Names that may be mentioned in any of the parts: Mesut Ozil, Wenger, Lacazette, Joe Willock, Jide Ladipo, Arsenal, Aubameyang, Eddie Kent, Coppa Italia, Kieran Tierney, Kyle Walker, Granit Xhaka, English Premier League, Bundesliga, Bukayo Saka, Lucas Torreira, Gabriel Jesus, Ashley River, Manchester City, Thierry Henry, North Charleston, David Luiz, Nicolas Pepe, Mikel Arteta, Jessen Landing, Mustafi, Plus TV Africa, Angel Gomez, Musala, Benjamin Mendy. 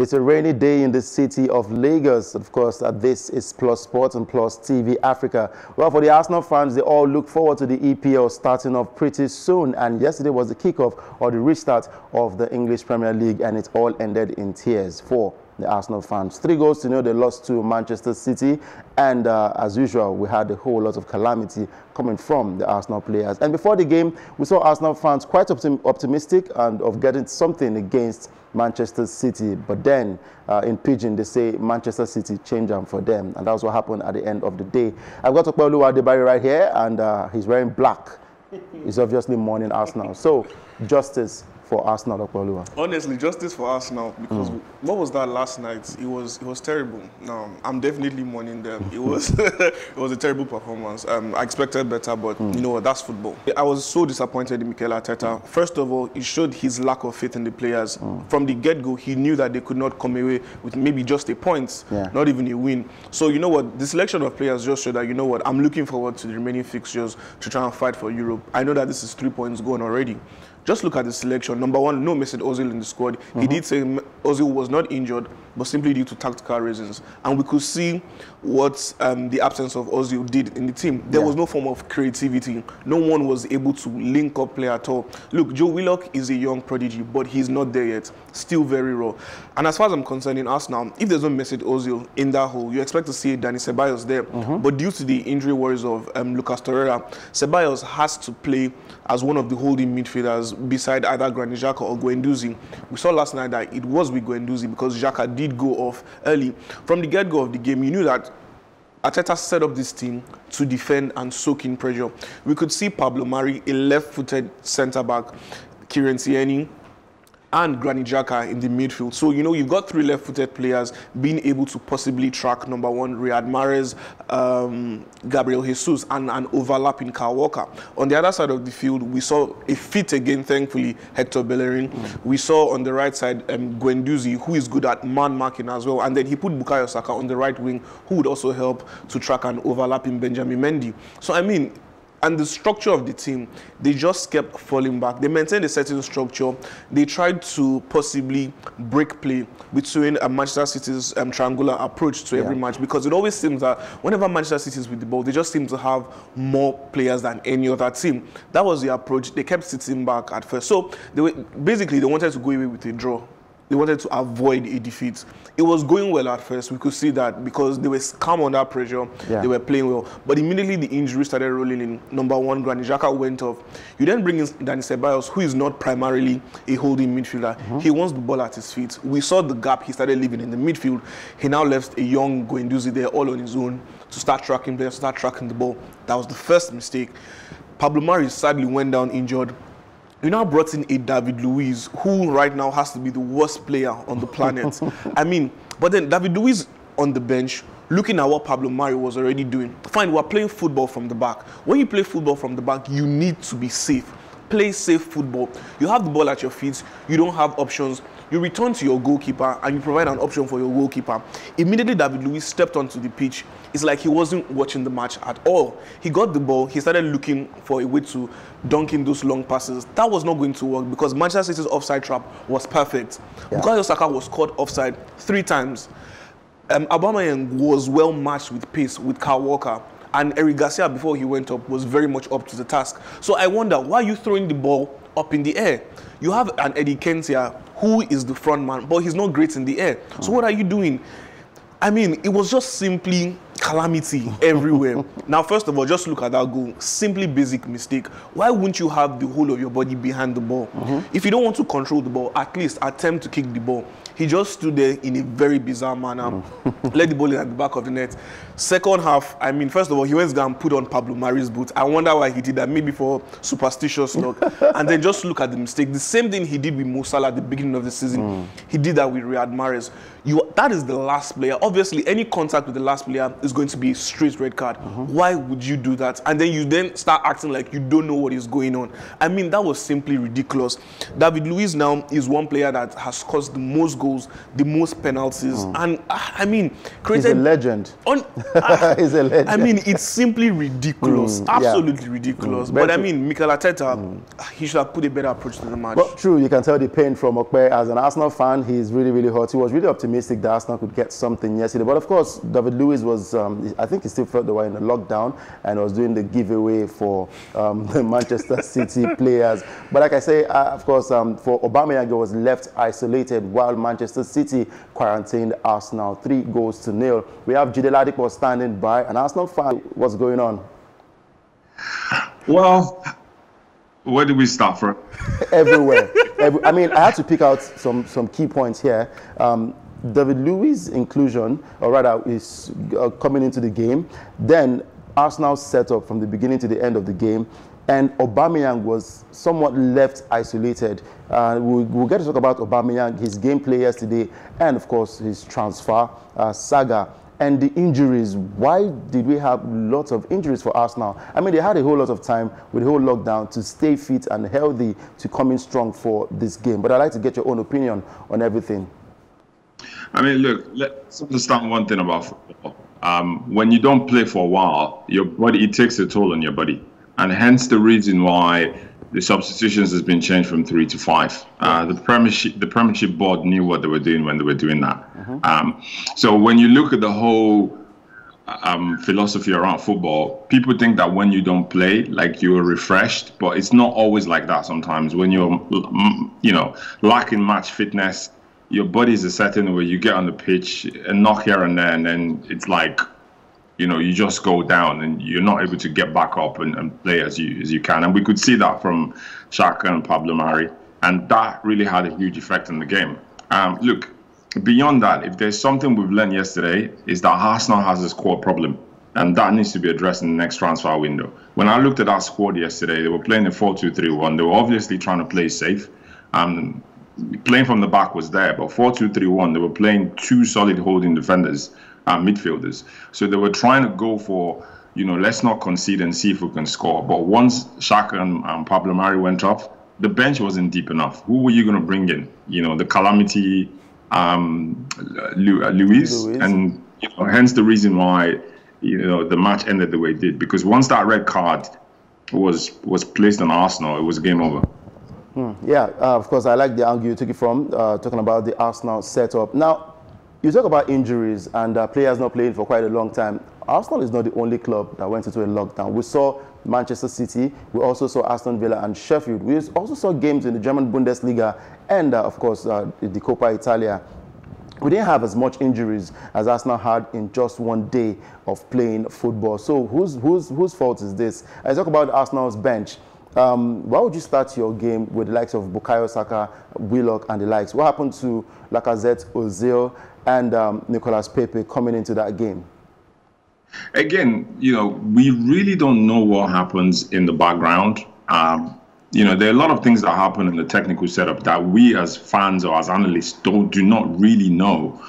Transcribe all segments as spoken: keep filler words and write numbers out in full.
It's a rainy day in the city of Lagos. Of course, uh, this is Plus Sports and Plus T V Africa. Well, for the Arsenal fans, they all look forward to the E P L starting up pretty soon. And yesterday was the kickoff or the restart of the English Premier League, and it all ended in tears for the Arsenal fans. Three goals to nil, they lost to Manchester City. And uh, as usual, we had a whole lot of calamity coming from the Arsenal players. And before the game, we saw Arsenal fans quite optim optimistic and of getting something against Manchester City. But then, uh, in Pidgin, they say Manchester City changed them for them. And that's what happened at the end of the day. I've got Opuoluadebaye right here, and uh, he's wearing black. He's obviously mourning Arsenal. So, justice for Arsenal, Opuolua. Honestly, justice for Arsenal, because mm. what was that last night? It was it was terrible. No, I'm definitely mourning them. It was it was a terrible performance. Um, I expected better, but mm. you know what? That's football. I was so disappointed in Mikel Arteta. Mm. First of all, it showed his lack of faith in the players mm. from the get-go. He knew that they could not come away with maybe just a point, yeah. not even a win. So you know what? The selection of players just showed that you know what? I'm looking forward to the remaining fixtures to try and fight for Europe. I know that this is three points gone already. Just look at the selection. Number one, no Mesut Ozil in the squad. Mm-hmm. He did say Ozil was not injured, but simply due to tactical reasons. And we could see what um, the absence of Ozil did in the team. There yeah. was no form of creativity. No one was able to link up play at all. Look, Joe Willock is a young prodigy, but he's not there yet. Still very raw. And as far as I'm concerned in Arsenal, if there's no Mesut Ozil in that hole, you expect to see Danny Ceballos there. Mm-hmm. But due to the injury worries of um, Lucas Torreira, Ceballos has to play as one of the holding midfielders beside either Granit Xhaka or Guendouzi. We saw last night that it was with Guendouzi because Xhaka did go off early. From the get-go of the game, you knew that Arteta set up this team to defend and soak in pressure. We could see Pablo Mari, a left-footed centre-back, Kieran Tierney, and Granit Xhaka in the midfield. So, you know, you've got three left-footed players being able to possibly track, number one, Riyad Mahrez, um, Gabriel Jesus, and an overlapping Kyle Walker. On the other side of the field, we saw a fit again, thankfully, Hector Bellerin. Mm. We saw on the right side um, Guendouzi, who is good at man-marking as well. And then he put Bukayo Saka on the right wing, who would also help to track an overlapping Benjamin Mendy. So, I mean, and the structure of the team, they just kept falling back. They maintained a certain structure. They tried to possibly break play between uh, Manchester City's um, triangular approach to every yeah. match, because it always seems that whenever Manchester City is with the ball, they just seem to have more players than any other team. That was the approach. They kept sitting back at first. So they were, basically, they wanted to go away with a draw. They wanted to avoid a defeat. It was going well at first. We could see that because they were calm under pressure. Yeah. They were playing well. But immediately the injury started rolling in. Number one, Granit Xhaka went off. You then bring in Danny Ceballos, who is not primarily a holding midfielder. Mm-hmm. He wants the ball at his feet. We saw the gap he started leaving in the midfield. He now left a young Guendouzi there all on his own to start tracking players, start tracking the ball. That was the first mistake. Pablo Mari sadly went down injured. You now brought in a David Luiz, who right now has to be the worst player on the planet. I mean, but then David Luiz on the bench, looking at what Pablo Mari was already doing. Fine, we're playing football from the back. When you play football from the back, you need to be safe. Play safe football. You have the ball at your feet. You don't have options. You return to your goalkeeper and you provide an option for your goalkeeper. Immediately, David Luiz stepped onto the pitch. It's like he wasn't watching the match at all. He got the ball. He started looking for a way to dunk in those long passes. That was not going to work because Manchester City's offside trap was perfect. Yeah. Bukayo Saka was caught offside three times. Um, Aubameyang was well matched with pace with Kyle Walker. And Eric Garcia, before he went up, was very much up to the task. So I wonder, why are you throwing the ball up in the air? You have an Eddie Kent here, who is the front man, but he's not great in the air. Mm. So what are you doing? I mean, it was just simply calamity everywhere. Now, first of all, just look at that goal. Simply basic mistake. Why wouldn't you have the whole of your body behind the ball? Mm-hmm. If you don't want to control the ball, at least attempt to kick the ball. He just stood there in a very bizarre manner, mm. let the ball in at the back of the net. Second half, I mean, first of all, he went down and put on Pablo Mari's boot. I wonder why he did that, maybe for superstitious luck. And then just look at the mistake. The same thing he did with Musala at the beginning of the season. Mm. He did that with Riyad Mahrez. You, that is the last player. Obviously, any contact with the last player is going to be a straight red card. Mm-hmm. Why would you do that? And then you then start acting like you don't know what is going on. I mean, that was simply ridiculous. David Luiz now is one player that has caused the most goals, the most penalties, mm. and uh, I mean, created. He's a legend. On, uh, He's a legend. I mean, it's simply ridiculous. Mm, Absolutely yeah. ridiculous. Mm, but I mean, Mikel Arteta, mm. he should have put a better approach to the match. But true, you can tell the pain from Okpe. As an Arsenal fan, he's really, really hurt. He was really optimistic that Arsenal could get something yesterday. But of course, David Luiz was, um, I think he still felt they were in a lockdown and was doing the giveaway for um, the Manchester City players. But like I say, uh, of course, um, for Aubameyang, he was left isolated while Manchester City quarantined Arsenal three goals to nil. We have Jide Ladipo standing by, an Arsenal fan. What's going on? Well, where do we start from? Everywhere. Every, I mean, I had to pick out some, some key points here. Um, David Luiz's inclusion, or rather, is uh, coming into the game. Then Arsenal's setup from the beginning to the end of the game. And Aubameyang was somewhat left isolated. Uh, we'll, we'll get to talk about Aubameyang, his gameplay yesterday, and of course his transfer uh, saga and the injuries. Why did we have lots of injuries for Arsenal? I mean, they had a whole lot of time with the whole lockdown to stay fit and healthy to come in strong for this game. But I'd like to get your own opinion on everything. I mean, look, let's understand one thing about football. Um, when you don't play for a while, your body, it takes a toll on your body. And hence the reason why the substitutions has been changed from three to five. Uh, the Premiership, the Premiership board knew what they were doing when they were doing that. Mm-hmm. um, so when you look at the whole um, philosophy around football, people think that when you don't play, like you're refreshed, but it's not always like that sometimes. When you're, you know, lacking match fitness, your body is a certain way. You get on the pitch and knock here and there, and then it's like, you know, you just go down and you're not able to get back up and, and play as you as you can. And we could see that from Xhaka and Pablo Mari. And that really had a huge effect on the game. Um, look, beyond that, if there's something we've learned yesterday, is that Arsenal has a squad problem. And that needs to be addressed in the next transfer window. When I looked at our squad yesterday, they were playing a four two three one. They were obviously trying to play safe. Um, playing from the back was there, but four two three one, they were playing two solid holding defenders and midfielders. So they were trying to go for, you know, let's not concede and see if we can score. But once Xhaka and, and Pablo Mari went off, the bench wasn't deep enough. Who were you going to bring in? You know, the calamity, um, Lu uh, Luiz, Luiz. And you know, hence the reason why, you know, the match ended the way it did. Because once that red card was, was placed on Arsenal, it was game over. Mm, yeah, uh, of course, I like the angle you took it from, uh, talking about the Arsenal setup. Now, you talk about injuries and uh, players not playing for quite a long time. Arsenal is not the only club that went into a lockdown. We saw Manchester City. We also saw Aston Villa and Sheffield. We also saw games in the German Bundesliga and, uh, of course, uh, the Coppa Italia. We didn't have as much injuries as Arsenal had in just one day of playing football. So whose whose whose fault is this? I talk about Arsenal's bench. Um, why would you start your game with the likes of Bukayo Saka, Willock, and the likes? What happened to Lacazette, Ozil, and um, Nicolas Pepe coming into that game? Again, you know, we really don't know what happens in the background. Um, you know, there are a lot of things that happen in the technical setup that we as fans or as analysts don't do not really know.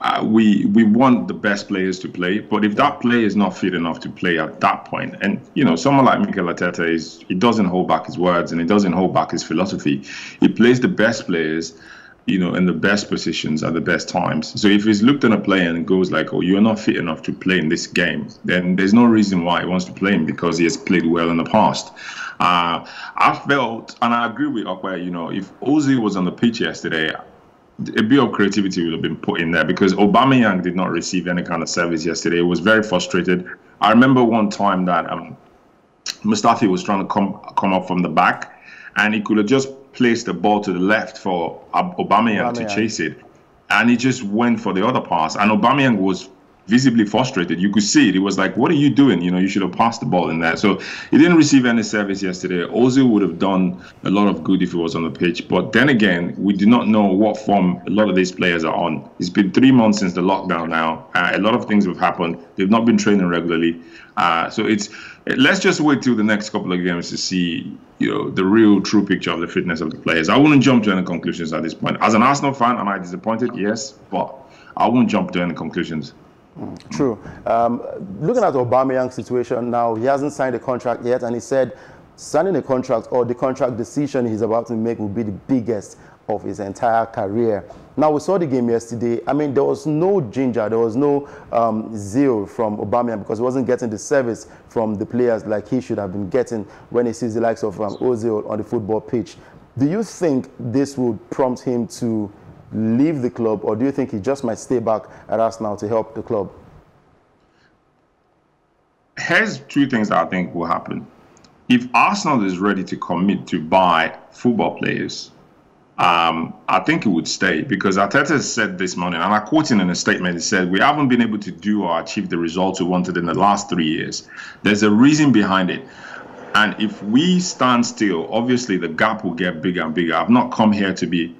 Uh, we we want the best players to play, but if that player is not fit enough to play at that point, and you know, someone like Mikel Arteta is, he doesn't hold back his words and he doesn't hold back his philosophy. He plays the best players, you know, in the best positions at the best times. So if he's looked at a player and goes like, "Oh, you're not fit enough to play in this game," then there's no reason why he wants to play him, because he has played well in the past. Uh, I felt, and I agree with Okwe, you know, if Ozil was on the pitch yesterday, a bit of creativity would have been put in there, because Aubameyang did not receive any kind of service yesterday. He was very frustrated. I remember one time that um, Mustafi was trying to come come up from the back, and he could have just placed the ball to the left for Aubameyang, Aubameyang to chase it, and he just went for the other pass. And Aubameyang was visibly frustrated. You could see it. He was like, "What are you doing? You know, you should have passed the ball in there." So he didn't receive any service yesterday. Ozil would have done a lot of good if he was on the pitch. But then again, we do not know what form a lot of these players are on. It's been three months since the lockdown now. Uh, a lot of things have happened. They've not been training regularly. Uh, so it's let's just wait till the next couple of games to see, you know, the real true picture of the fitness of the players. I wouldn't jump to any conclusions at this point. As an Arsenal fan, am I disappointed? Yes, but I won't jump to any conclusions. True. Um, looking at Aubameyang's situation now, he hasn't signed a contract yet, and he said signing a contract or the contract decision he's about to make will be the biggest of his entire career. Now, we saw the game yesterday. I mean, there was no ginger, there was no um, zeal from Aubameyang because he wasn't getting the service from the players like he should have been getting when he sees the likes of um, Ozil on the football pitch. Do you think this would prompt him to leave the club, or do you think he just might stay back at Arsenal to help the club? Here's two things I think will happen. If Arsenal is ready to commit to buy football players, um, I think he would stay, because Arteta said this morning, and I quote him in a statement, he said, "We haven't been able to do or achieve the results we wanted in the last three years. There's a reason behind it. And if we stand still, obviously the gap will get bigger and bigger. I've not come here to be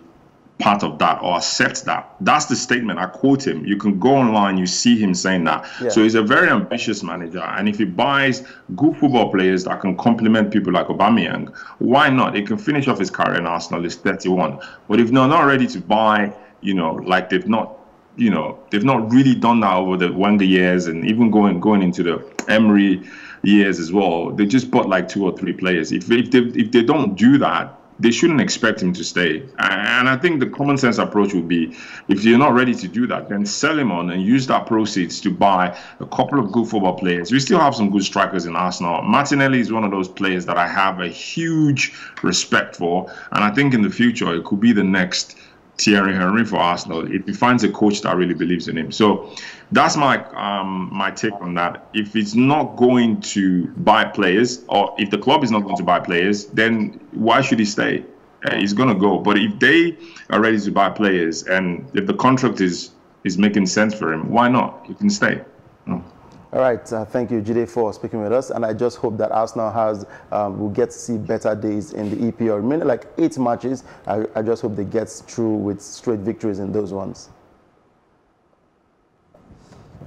part of that or accept that." That's the statement. I quote him. You can go online, you see him saying that. Yeah. So he's a very ambitious manager, and if he buys good football players that can complement people like Aubameyang, why not? He can finish off his career in Arsenal. He's thirty-one. But if they're not ready to buy, you know, like they've not, you know, they've not really done that over the Wenger years, and even going going into the Emery years as well, they just bought like two or three players. If if they if they don't do that, they shouldn't expect him to stay. And I think the common sense approach would be, if you're not ready to do that, then sell him on and use that proceeds to buy a couple of good football players. We still have some good strikers in Arsenal. Martinelli is one of those players that I have a huge respect for. And I think in the future, it could be the next Thierry Henry for Arsenal if he finds a coach that really believes in him. So that's my um, my take on that. If it's not going to buy players, or if the club is not going to buy players, then why should he stay? Uh, he's going to go. But if they are ready to buy players, and if the contract is, is making sense for him, why not? He can stay. Mm. All right, uh, thank you, Jide, for speaking with us, and I just hope that Arsenal has um, will get to see better days in the E P L. Remaining like eight matches, I, I just hope they get through with straight victories in those ones.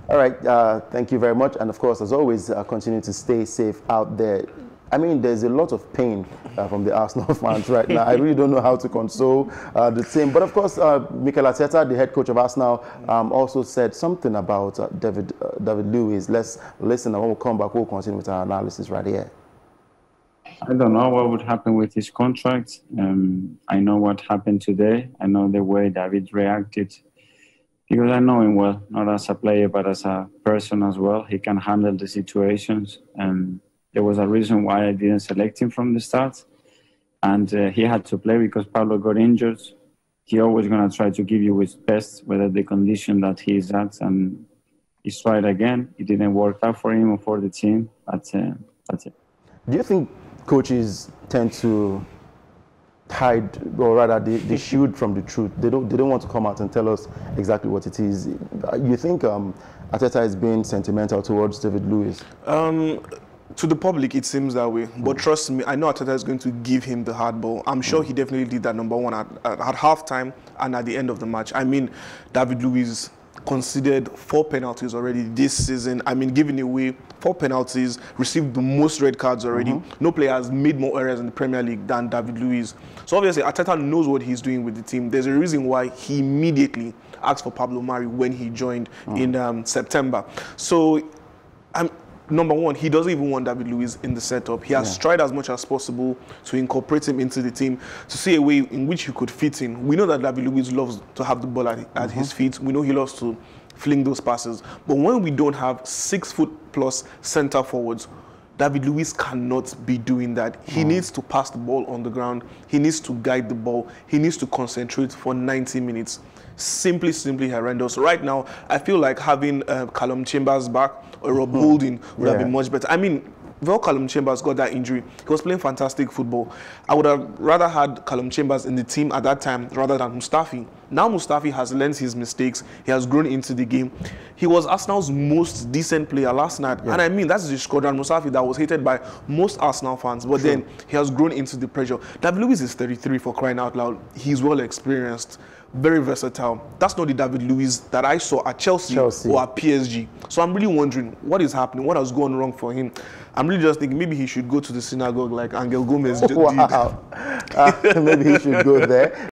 All right, uh, thank you very much, and of course, as always, uh, continue to stay safe out there. I mean, there's a lot of pain uh, from the Arsenal fans right now. I really don't know how to console uh, the team. But of course, uh, Mikel Arteta, the head coach of Arsenal, um, also said something about uh, David, uh, David Luiz. Let's listen, and when we come back, we'll continue with our analysis right here. I don't know what would happen with his contract. Um, I know what happened today. I know the way David reacted, because I know him well, not as a player, but as a person as well. He can handle the situations. And there was a reason why I didn't select him from the start. And uh, he had to play because Pablo got injured. He always going to try to give you his best, whether the condition that he is at. And he's tried again. It didn't work out for him or for the team. But, uh, that's it. Do you think coaches tend to hide, or rather they, they shield from the truth? They don't, they don't want to come out and tell us exactly what it is. You think um, Arteta is being sentimental towards David Luiz? Um... To the public, it seems that way. But trust me, I know Arteta is going to give him the hard ball. I'm sure he definitely did that, number one, at, at, at halftime and at the end of the match. I mean, David Luiz conceded four penalties already this season. I mean, giving away four penalties, received the most red cards already. Mm-hmm. No player has made more errors in the Premier League than David Luiz. So obviously, Arteta knows what he's doing with the team. There's a reason why he immediately asked for Pablo Mari when he joined mm-hmm. in um, September. So, I'm... Number one, he doesn't even want David Luiz in the setup. He has yeah. tried as much as possible to incorporate him into the team, to see a way in which he could fit in. We know that David Luiz loves to have the ball at, at mm-hmm. his feet. We know he loves to fling those passes. But when we don't have six-foot-plus center forwards, David Luiz cannot be doing that. He mm. needs to pass the ball on the ground. He needs to guide the ball. He needs to concentrate for ninety minutes. Simply, simply horrendous. Right now, I feel like having uh, Callum Chambers back or Rob mm. Holding would yeah. have been much better. I mean, though Callum Chambers got that injury, he was playing fantastic football. I would have rather had Callum Chambers in the team at that time rather than Mustafi. Now Mustafi has learned his mistakes. He has grown into the game. He was Arsenal's most decent player last night. Yeah. And I mean, that's the Shkodran Mustafi that was hated by most Arsenal fans. But True. then he has grown into the pressure. David Luiz is thirty-three, for crying out loud. He's well experienced. Very versatile. That's not the David Luiz that I saw at Chelsea, Chelsea or at P S G. So I'm really wondering what is happening, what has gone wrong for him. I'm really just thinking maybe he should go to the synagogue like Angel Gomez. Wow. Did. Uh, maybe he should go there.